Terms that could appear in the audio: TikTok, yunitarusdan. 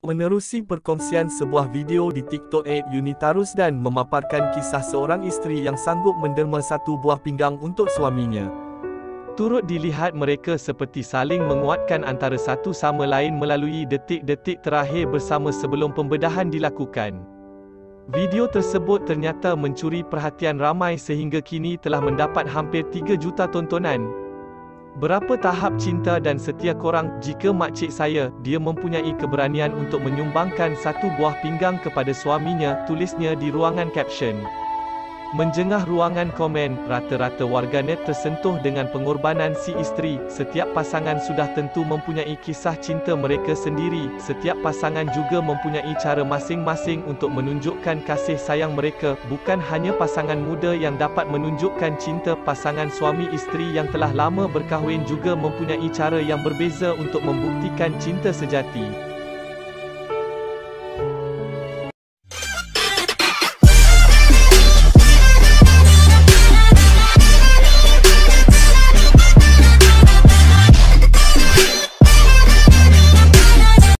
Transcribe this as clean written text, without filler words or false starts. Menerusi perkongsian sebuah video di TikTok, Yunitarusdan memaparkan kisah seorang isteri yang sanggup menderma satu buah pinggang untuk suaminya. Turut dilihat mereka seperti saling menguatkan antara satu sama lain melalui detik-detik terakhir bersama sebelum pembedahan dilakukan. Video tersebut ternyata mencuri perhatian ramai sehingga kini telah mendapat hampir 3 juta tontonan. Berapa tahap cinta dan setia korang? Jika makcik saya, dia mempunyai keberanian untuk menyumbangkan satu buah pinggang kepada suaminya, tulisnya di ruangan caption. Menjengah ruangan komen, rata-rata warganet tersentuh dengan pengorbanan si isteri. Setiap pasangan sudah tentu mempunyai kisah cinta mereka sendiri. Setiap pasangan juga mempunyai cara masing-masing untuk menunjukkan kasih sayang mereka. Bukan hanya pasangan muda yang dapat menunjukkan cinta, pasangan suami isteri yang telah lama berkahwin juga mempunyai cara yang berbeza untuk membuktikan cinta sejati.